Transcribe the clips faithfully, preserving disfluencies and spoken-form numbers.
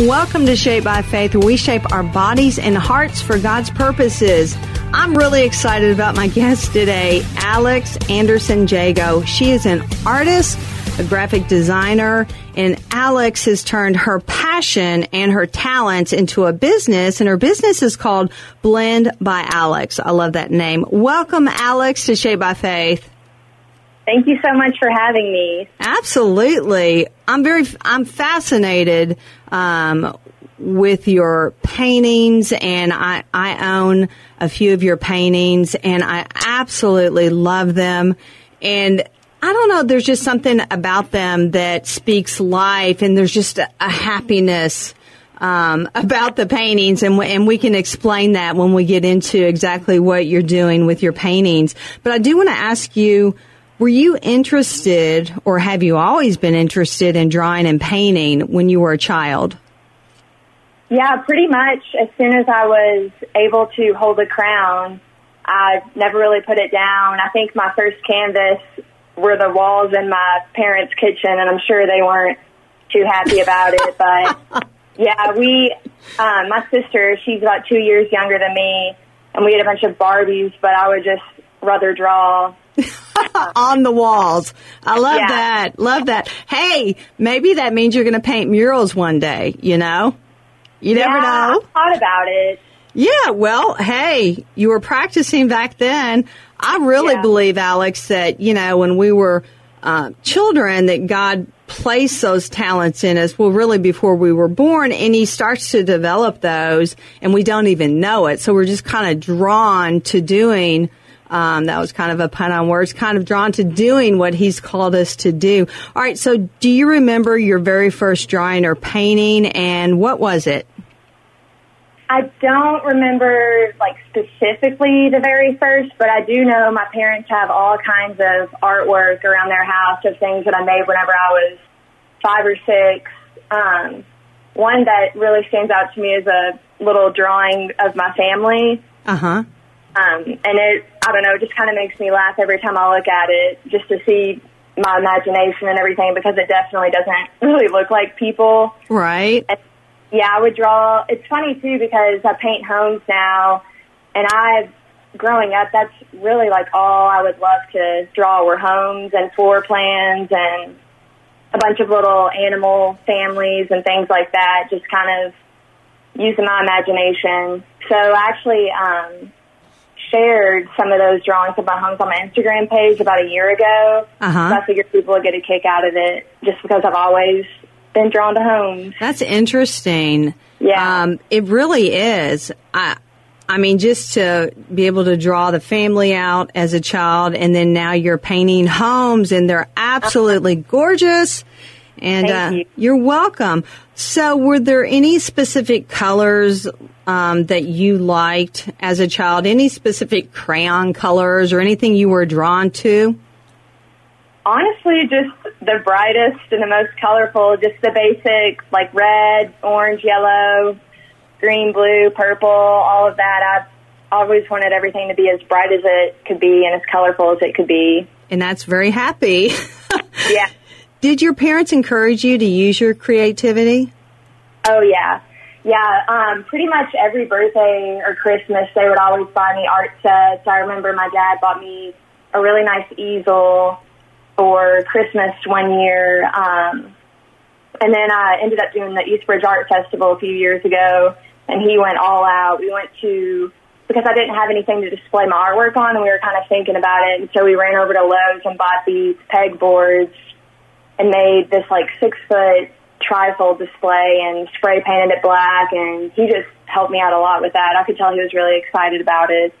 Welcome to Shaped by Faith, where we shape our bodies and hearts for God's purposes. I'm really excited about my guest today, Alex Anderson-Jagoe. She is an artist, a graphic designer, and Alex has turned her passion and her talents into a business, and her business is called Blend by Alex. I love that name. Welcome, Alex, to Shaped by Faith. Thank you so much for having me. Absolutely. I'm very, I'm fascinated, um, with your paintings, and I, I own a few of your paintings, and I absolutely love them. And I don't know, there's just something about them that speaks life, and there's just a, a happiness, um, about the paintings, and, w- and we can explain that when we get into exactly what you're doing with your paintings. But I do want to ask you, were you interested, or have you always been interested in drawing and painting when you were a child? Yeah, pretty much. As soon as I was able to hold a crown, I never really put it down. I think my first canvas were the walls in my parents' kitchen, and I'm sure they weren't too happy about it. But, yeah, we, um, my sister, she's about two years younger than me, and we had a bunch of Barbies, but I would just rather draw on the walls. I love yeah. that. Love that. Hey, maybe that means you're going to paint murals one day, you know? You yeah, never know. I thought about it. Yeah, well, hey, you were practicing back then. I really yeah. believe, Alex, that, you know, when we were uh, children, that God placed those talents in us, well, really before we were born, and He starts to develop those, and we don't even know it. So we're just kind of drawn to doing Um, that was kind of a pun on words, kind of drawn to doing what He's called us to do. All right, so do you remember your very first drawing or painting, and what was it? I don't remember, like, specifically the very first, but I do know my parents have all kinds of artwork around their house of things that I made whenever I was five or six. Um, one that really stands out to me is a little drawing of my family. Uh-huh. Um, and it, I don't know, it just kind of makes me laugh every time I look at it, just to see my imagination and everything, because it definitely doesn't really look like people. Right. And, yeah, I would draw. It's funny, too, because I paint homes now, and I, growing up, that's really like all I would love to draw were homes and floor plans and a bunch of little animal families and things like that, just kind of using my imagination. So actually, um... shared some of those drawings of my homes on my Instagram page about a year ago. Uh-huh. So I figured people would get a kick out of it, just because I've always been drawn to homes. That's interesting. Yeah. Um, it really is. I I mean, just to be able to draw the family out as a child, and then now you're painting homes, and they're absolutely uh-huh. gorgeous. And Thank uh, you. You're welcome. So were there any specific colors um, that you liked as a child? Any specific crayon colors or anything you were drawn to? Honestly, just the brightest and the most colorful, just the basic, like red, orange, yellow, green, blue, purple, all of that. I always wanted everything to be as bright as it could be and as colorful as it could be. And that's very happy. Yeah. Did your parents encourage you to use your creativity? Oh, yeah. Yeah, um, pretty much every birthday or Christmas, they would always buy me art sets. I remember my dad bought me a really nice easel for Christmas one year. Um, and then I ended up doing the Eastbridge Art Festival a few years ago, and he went all out. We went to, because I didn't have anything to display my artwork on, and we were kind of thinking about it, and so we ran over to Lowe's and bought these pegboards and made this, like, six-foot trifold display and spray painted it black, and he just helped me out a lot with that. I could tell he was really excited about it.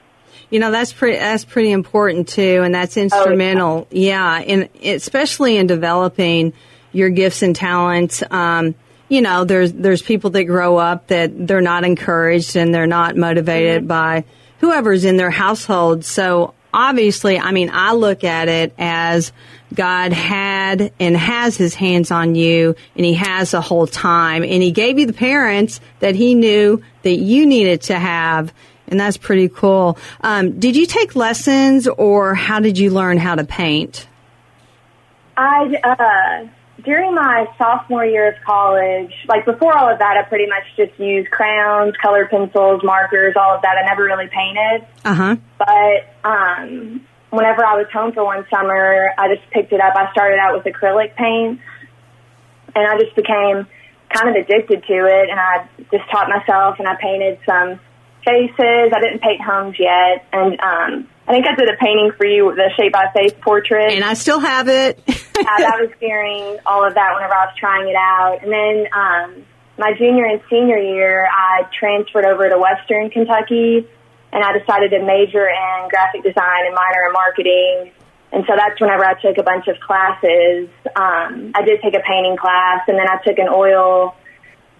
You know, that's pretty that's pretty important, too, and that's instrumental. Oh, yeah, yeah, and especially in developing your gifts and talents. Um, you know, there's there's people that grow up that they're not encouraged and they're not motivated mm-hmm. by whoever's in their household, so obviously, I mean, I look at it as God had and has His hands on you, and He has the whole time, and He gave you the parents that He knew that you needed to have, and that's pretty cool. Um, did you take lessons, or how did you learn how to paint? I uh, during my sophomore year of college, like before all of that, I pretty much just used crayons, colored pencils, markers, all of that. I never really painted. Uh-huh. But um, whenever I was home for one summer, I just picked it up. I started out with acrylic paint, and I just became kind of addicted to it, and I just taught myself, and I painted some faces. I didn't paint homes yet, and um, I think I did a painting for you, the Shaped by Faith portrait. And I still have it. Yeah, I was doing all of that whenever I was trying it out. And then um, my junior and senior year, I transferred over to Western Kentucky, and I decided to major in graphic design and minor in marketing. And so that's whenever I took a bunch of classes. Um, I did take a painting class, and then I took an oil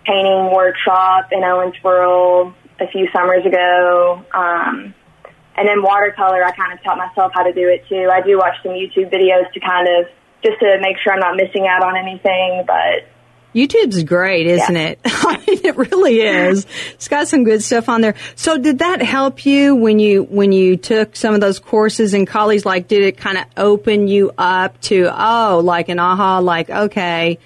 painting workshop in Owensboro a few summers ago. Um, and then watercolor, I kind of taught myself how to do it, too. I do watch some YouTube videos to kind of just to make sure I'm not missing out on anything, but... YouTube's great, isn't yeah. it? I mean, it really is. It's got some good stuff on there. So did that help you when you when you took some of those courses in college? Like, did it kind of open you up to, oh, like an aha, like, okay.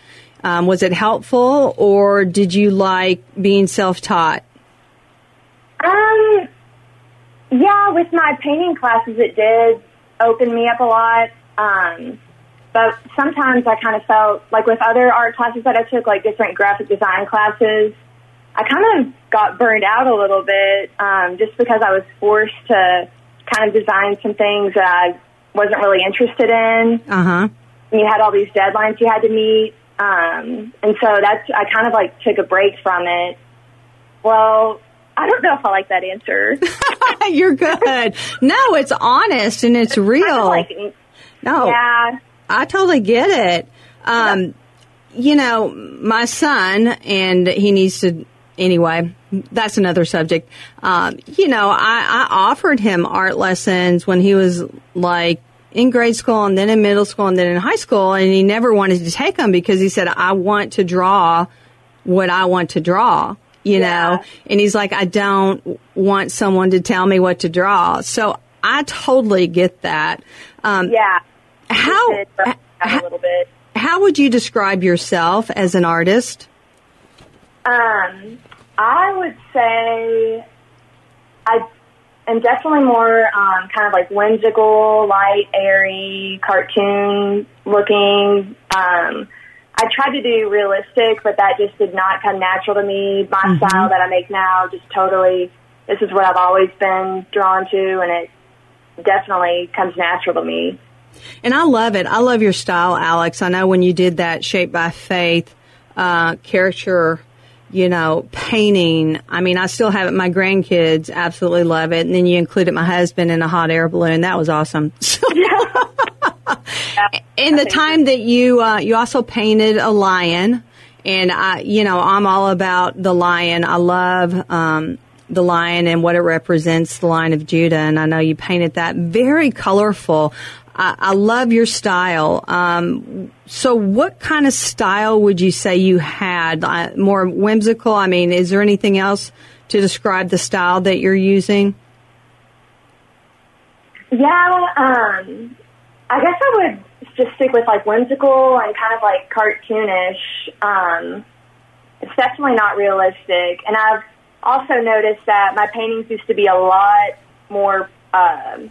Um, was it helpful, or did you like being self-taught? Um, yeah, with my painting classes, it did open me up a lot. Um But sometimes I kind of felt, like with other art classes that I took, like different graphic design classes, I kind of got burned out a little bit um, just because I was forced to kind of design some things that I wasn't really interested in. Uh-huh. And you had all these deadlines you had to meet. Um, and so that's, I kind of like took a break from it. Well, I don't know if I like that answer. You're good. No, it's honest and it's, it's real. Kind of like, no. Yeah. I totally get it. Um, yeah. You know, my son, and he needs to, anyway, that's another subject. Um, you know, I, I offered him art lessons when he was, like, in grade school and then in middle school and then in high school, and he never wanted to take them because he said, I want to draw what I want to draw, you yeah. know. And he's like, I don't want someone to tell me what to draw. So I totally get that. Um, yeah. How, how, how would you describe yourself as an artist? Um, I would say I am definitely more um, kind of like whimsical, light, airy, cartoon-looking. Um, I tried to do realistic, but that just did not come natural to me. My mm-hmm. style that I make now just totally, this is what I've always been drawn to, and it definitely comes natural to me. And I love it. I love your style, Alex. I know when you did that Shaped by Faith uh, caricature, you know, painting, I mean, I still have it. My grandkids absolutely love it. And then you included my husband in a hot air balloon. That was awesome. So, yeah. And the time that you, uh, you also painted a lion. And, I, you know, I'm all about the lion. I love um, the lion and what it represents, the Lion of Judah. And I know you painted that very colorful. I love your style. Um, so what kind of style would you say you had? Uh, more whimsical? I mean, is there anything else to describe the style that you're using? Yeah, um, I guess I would just stick with, like, whimsical and kind of, like, cartoonish. Um, it's definitely not realistic. And I've also noticed that my paintings used to be a lot more... Um,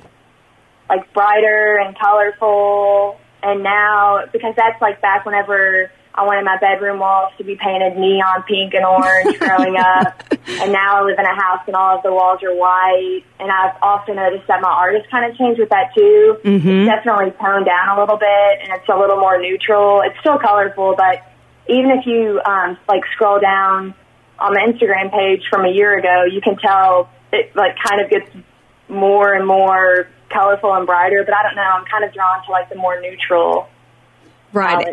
like brighter and colorful, and now, because that's like back whenever I wanted my bedroom walls to be painted neon pink and orange growing up, and now I live in a house and all of the walls are white, and I've also noticed that my art has kind of changed with that too. Mm-hmm. It's definitely toned down a little bit, and it's a little more neutral. It's still colorful, but even if you um, like scroll down on the Instagram page from a year ago, you can tell it like kind of gets more and more colorful and brighter, but I don't know. I'm kind of drawn to like the more neutral, right?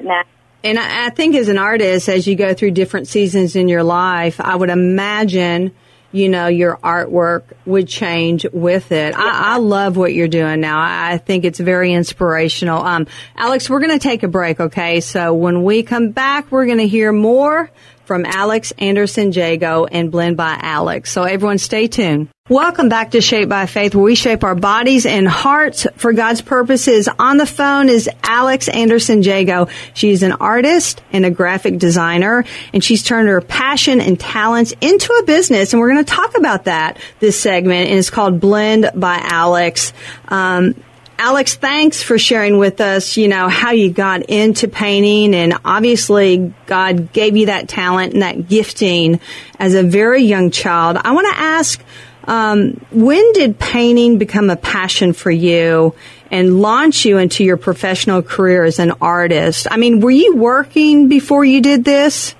And I, I think as an artist, as you go through different seasons in your life, I would imagine, you know, your artwork would change with it. Yeah. I, I love what you're doing now. I think it's very inspirational. Um, Alex, we're going to take a break, okay? So when we come back, we're going to hear more from Alex Anderson-Jagoe and Blend by Alex. So everyone stay tuned. Welcome back to Shaped by Faith, where we shape our bodies and hearts for God's purposes. On the phone is Alex Anderson-Jagoe. She's an artist and a graphic designer, and she's turned her passion and talents into a business, and we're going to talk about that this segment, and it's called Blend by Alex. Um, Alex, thanks for sharing with us, you know, how you got into painting, and obviously God gave you that talent and that gifting as a very young child. I want to ask, Um, when did painting become a passion for you and launch you into your professional career as an artist? I mean, were you working before you did this?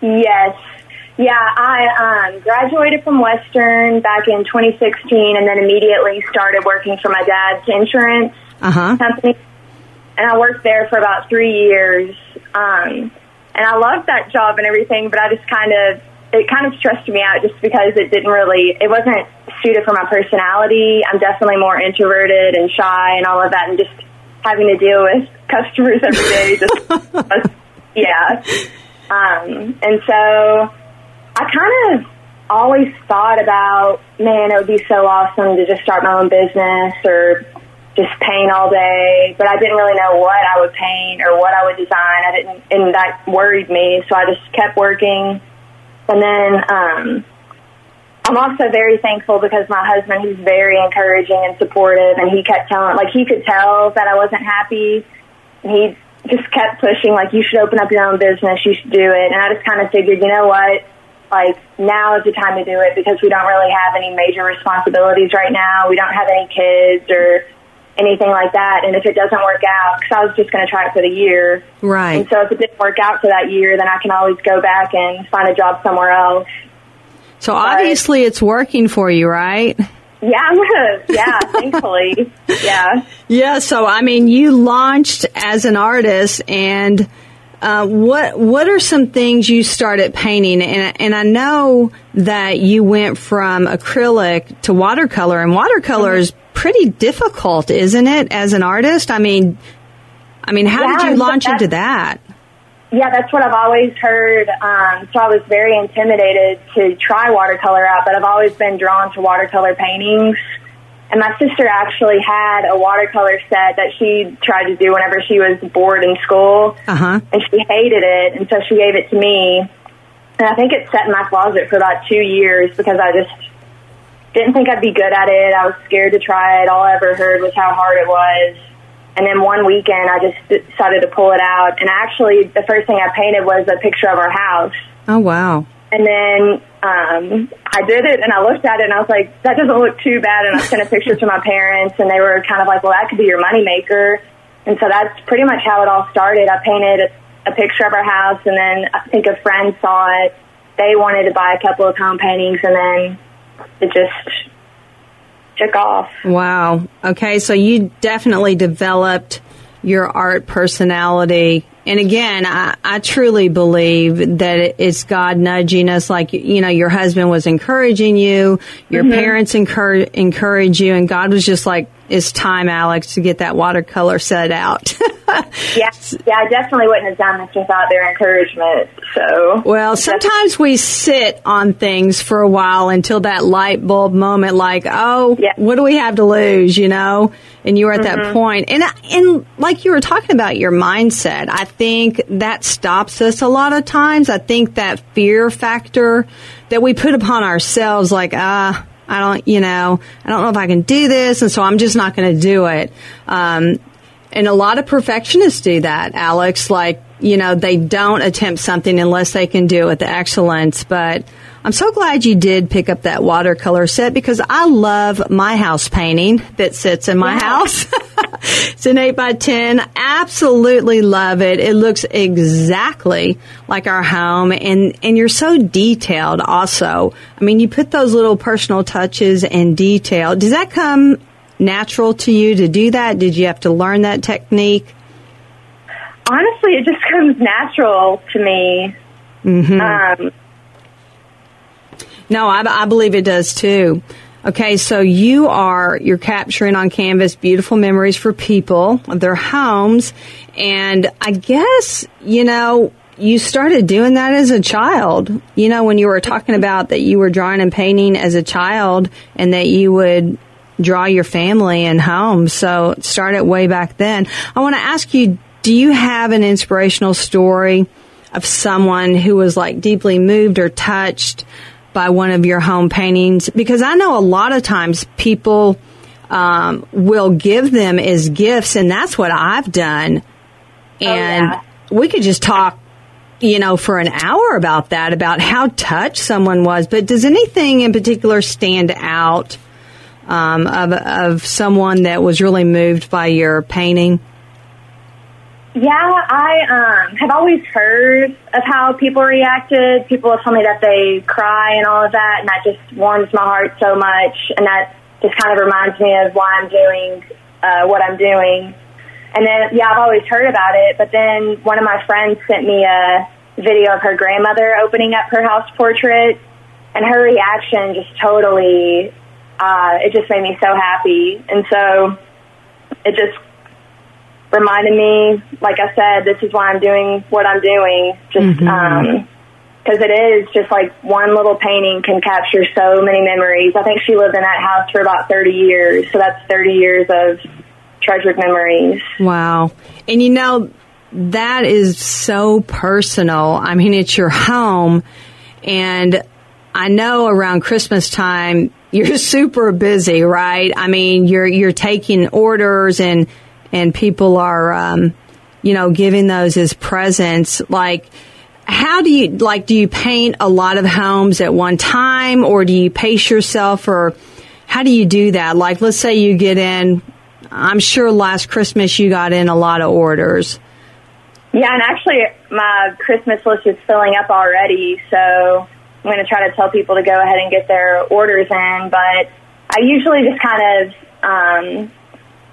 Yes. Yeah, I um, graduated from Western back in twenty sixteen and then immediately started working for my dad's insurance uh-huh. company. And I worked there for about three years. Um, and I loved that job and everything, but I just kind of, it kind of stressed me out just because it didn't really, it wasn't suited for my personality. I'm definitely more introverted and shy and all of that, and just having to deal with customers every day. Just, was, yeah. Um, and so I kind of always thought about, man, it would be so awesome to just start my own business or just paint all day, but I didn't really know what I would paint or what I would design. I didn't, and that worried me. So I just kept working. And then um, I'm also very thankful because my husband, he's very encouraging and supportive, and he kept telling, like, he could tell that I wasn't happy. He just kept pushing, like, you should open up your own business, you should do it. And I just kind of figured, you know what, like, now is the time to do it because we don't really have any major responsibilities right now. We don't have any kids or anything like that. And if it doesn't work out, because I was just going to try it for the year. Right. And so if it didn't work out for that year, then I can always go back and find a job somewhere else. So but, obviously it's working for you, right? Yeah, I'm gonna, yeah, thankfully. Yeah. Yeah, so, I mean, you launched as an artist, and uh, what what are some things you started painting? And, and I know that you went from acrylic to watercolor, and watercolor is mm-hmm. pretty difficult, isn't it, as an artist? I mean, I mean, how yeah, did you launch into that? Yeah, that's what I've always heard. Um, so I was very intimidated to try watercolor out, but I've always been drawn to watercolor paintings. And my sister actually had a watercolor set that she tried to do whenever she was bored in school, uh-huh. and she hated it, and so she gave it to me. And I think it sat in my closet for about two years because I just didn't think I'd be good at it. I was scared to try it. All I ever heard was how hard it was. And then one weekend, I just decided to pull it out. And actually, the first thing I painted was a picture of our house. Oh, wow. And then um, I did it, and I looked at it, and I was like, that doesn't look too bad. And I sent a picture to my parents, and they were kind of like, well, that could be your moneymaker. And so that's pretty much how it all started. I painted a, a picture of our house, and then I think a friend saw it. They wanted to buy a couple of home paintings, and then it just took off. Wow. Okay, so you definitely developed your art personality. And again, I, I truly believe that it's God nudging us. Like, you know, your husband was encouraging you, your mm-hmm. parents encourage, encourage you, and God was just like, it's time, Alex, to get that watercolor set out. yeah, yeah, I definitely wouldn't have done this without their encouragement. So, well, sometimes we sit on things for a while until that light bulb moment, like, oh, yeah. what do we have to lose, you know? And you were at mm-hmm. that point. And, and like you were talking about your mindset, I think that stops us a lot of times. I think that fear factor that we put upon ourselves, like, ah, uh, I don't, you know, I don't know if I can do this, and so I'm just not going to do it. Um, and a lot of perfectionists do that, Alex. Like, you know, they don't attempt something unless they can do it with excellence. But I'm so glad you did pick up that watercolor set, because I love my house painting that sits in my yeah. house. It's an eight by ten. Absolutely love it. It looks exactly like our home. And, and you're so detailed also. I mean, you put those little personal touches and detail. Does that come natural to you to do that? Did you have to learn that technique? Honestly, it just comes natural to me. Mm-hmm. Um, no, I, I believe it does too. Okay, so you are, you're capturing on canvas beautiful memories for people of their homes. And I guess, you know, you started doing that as a child. You know, when you were talking about that you were drawing and painting as a child and that you would draw your family and home. So it started way back then. I want to ask you, do you have an inspirational story of someone who was like deeply moved or touched by one of your home paintings? Because I know a lot of times people um, will give them as gifts, and that's what I've done. And oh, yeah. we could just talk, you know, for an hour about that, about how touched someone was. But does anything in particular stand out um, of, of someone that was really moved by your painting? Yeah, I um, have always heard of how people reacted. People have told me that they cry and all of that, and that just warms my heart so much. And that just kind of reminds me of why I'm doing uh, what I'm doing. And then, yeah, I've always heard about it. But then one of my friends sent me a video of her grandmother opening up her house portrait, and her reaction just totally, uh, it just made me so happy. And so it just reminded me, like I said, this is why I'm doing what I'm doing. Just mm-hmm. um, 'cause it is just like one little painting can capture so many memories. I think she lived in that house for about thirty years. So that's thirty years of treasured memories. Wow. And you know, that is so personal. I mean, it's your home. And I know around Christmas time, you're super busy, right? I mean, you're, you're taking orders and, and people are, um, you know, giving those as presents. Like, how do you, like, do you paint a lot of homes at one time, or do you pace yourself, or how do you do that? Like, let's say you get in, I'm sure last Christmas you got in a lot of orders. Yeah, and actually my Christmas list is filling up already, so I'm going to try to tell people to go ahead and get their orders in. But I usually just kind of... Um,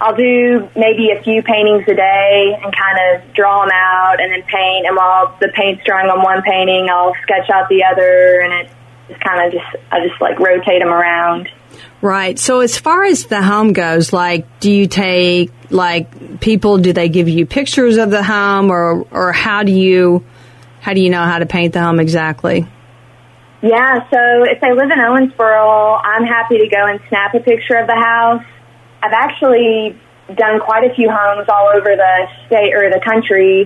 I'll do maybe a few paintings a day and kind of draw them out and then paint. And while the paint's drying on one painting, I'll sketch out the other, and it just kind of just, I just like rotate them around. Right. So as far as the home goes, like, do you take, like, people, do they give you pictures of the home, or, or how do you, how do you know how to paint the home exactly? Yeah. So if they live in Owensboro, I'm happy to go and snap a picture of the house. I've actually done quite a few homes all over the state or the country,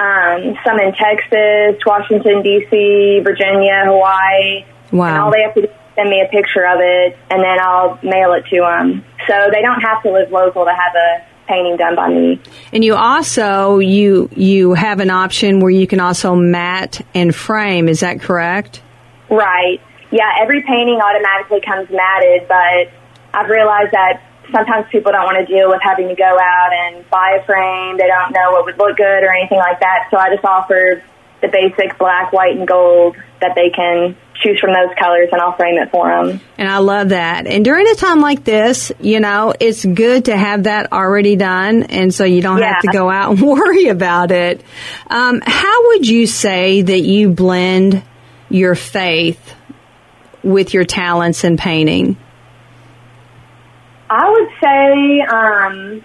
um, some in Texas, Washington, D C, Virginia, Hawaii. Wow. And all they have to do is send me a picture of it, and then I'll mail it to them. So they don't have to live local to have a painting done by me. And you also, you you have an option where you can also mat and frame, is that correct? Right. Yeah, every painting automatically comes matted, but I've realized that sometimes people don't want to deal with having to go out and buy a frame. They don't know what would look good or anything like that. So I just offer the basic black, white, and gold that they can choose from those colors, and I'll frame it for them. And I love that. And during a time like this, you know, it's good to have that already done, and so you don't yeah. have to go out and worry about it. Um, how would you say that you blend your faith with your talents in painting? I would say, um,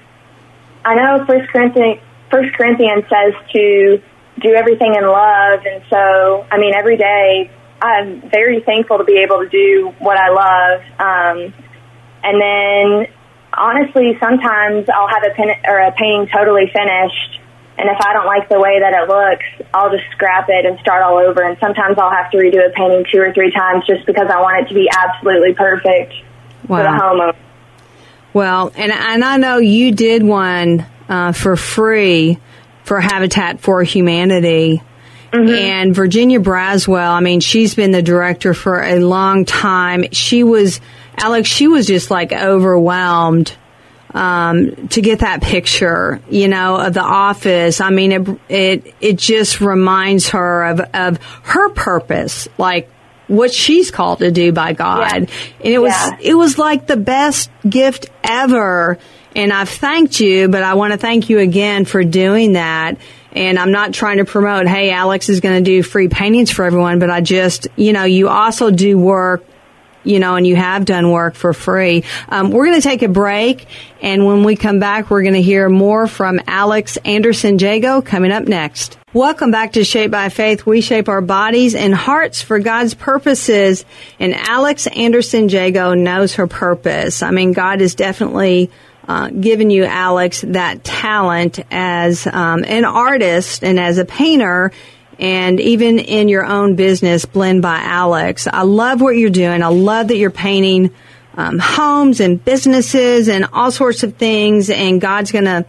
I know First Corinthians, First Corinthians says to do everything in love, and so, I mean, every day I'm very thankful to be able to do what I love. Um, and then, honestly, sometimes I'll have a pen or a painting totally finished, and if I don't like the way that it looks, I'll just scrap it and start all over. And sometimes I'll have to redo a painting two or three times just because I want it to be absolutely perfect wow. for the homeowner. Well, and, and I know you did one uh, for free for Habitat for Humanity. Mm-hmm. And Virginia Braswell, I mean, she's been the director for a long time. She was, Alex, she was just like overwhelmed um, to get that picture, you know, of the office. I mean, it it, it just reminds her of, of her purpose, like, what she's called to do by God. Yeah. And it was yeah. it was like the best gift ever. And I've thanked you, but I want to thank you again for doing that. And I'm not trying to promote, hey, Alex is going to do free paintings for everyone, but I just, you know, you also do work, you know, and you have done work for free. Um, we're going to take a break, and when we come back, we're going to hear more from Alex Anderson-Jagoe coming up next. Welcome back to Shaped by Faith. We shape our bodies and hearts for God's purposes. And Alex Anderson-Jagoe knows her purpose. I mean, God has definitely uh, given you, Alex, that talent as um, an artist and as a painter, and even in your own business, Blend by Alex. I love what you're doing. I love that you're painting um, homes and businesses and all sorts of things, and God's going to,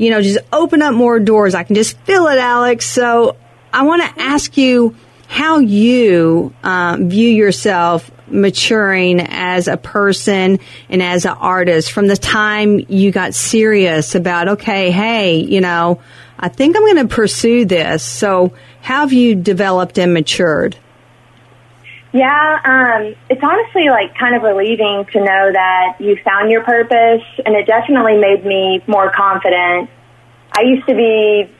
you know, just open up more doors. I can just feel it, Alex. So I want to ask you how you um, view yourself maturing as a person and as an artist from the time you got serious about, okay, hey, you know, I think I'm going to pursue this. So how have you developed and matured? Yeah, um, it's honestly like kind of relieving to know that you found your purpose, and it definitely made me more confident. I used to be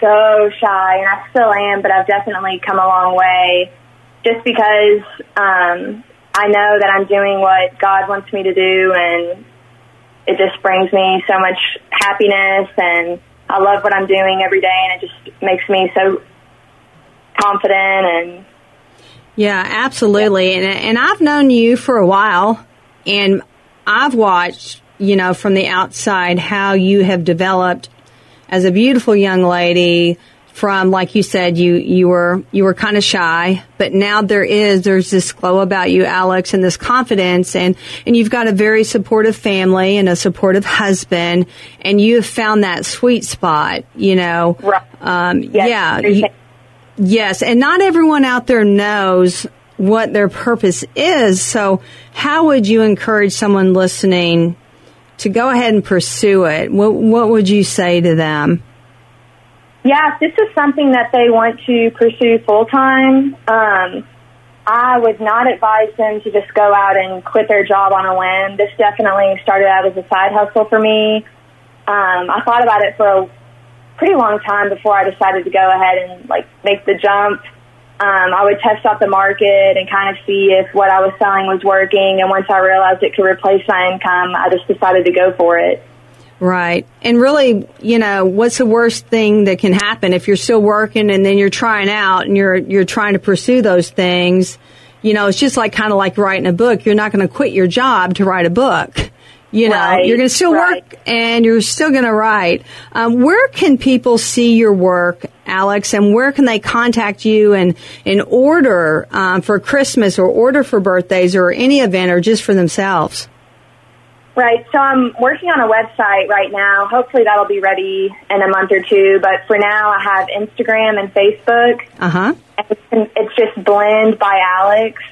so shy, and I still am, but I've definitely come a long way just because um, I know that I'm doing what God wants me to do, and it just brings me so much happiness, and I love what I'm doing every day, and it just makes me so confident and... Yeah, absolutely. And and I've known you for a while, and I've watched, you know, from the outside how you have developed as a beautiful young lady from, like you said, you, you were you were kind of shy, but now there is, there's this glow about you, Alex, and this confidence, and, and you've got a very supportive family and a supportive husband, and you have found that sweet spot, you know. Right. Um, yes. Yeah. You, Yes, and not everyone out there knows what their purpose is. So how would you encourage someone listening to go ahead and pursue it? What, what would you say to them? Yeah, if this is something that they want to pursue full-time, um, I would not advise them to just go out and quit their job on a whim. This definitely started out as a side hustle for me. Um, I thought about it for a pretty long time before I decided to go ahead and like make the jump. Um, I would test out the market and kind of see if what I was selling was working. And once I realized it could replace my income, I just decided to go for it. Right. And really, you know, what's the worst thing that can happen if you're still working and then you're trying out and you're, you're trying to pursue those things? You know, it's just like kind of like writing a book. You're not going to quit your job to write a book. You know, right, you're going to still right. work and you're still going to write. Um, where can people see your work, Alex, and where can they contact you and, and order um, for Christmas or order for birthdays or any event or just for themselves? Right. So I'm working on a website right now. Hopefully that'll be ready in a month or two. But for now, I have Instagram and Facebook. Uh-huh. And it's just Blend by Alex.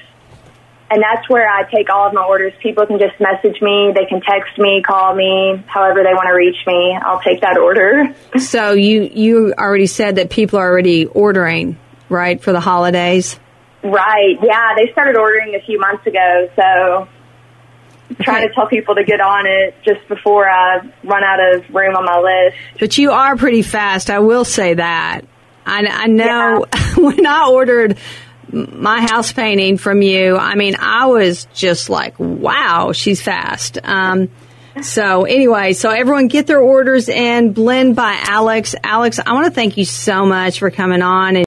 And that's where I take all of my orders. People can just message me. They can text me, call me, however they want to reach me. I'll take that order. So you, you already said that people are already ordering, right, for the holidays? Right. Yeah, they started ordering a few months ago. So I'm trying okay. to tell people to get on it just before I run out of room on my list. But you are pretty fast. I will say that. I, I know yeah. when I ordered my house painting from you, I mean, I was just like, wow, she's fast. Um, so anyway, so everyone get their orders in. Blend by Alex. Alex, I want to thank you so much for coming on. And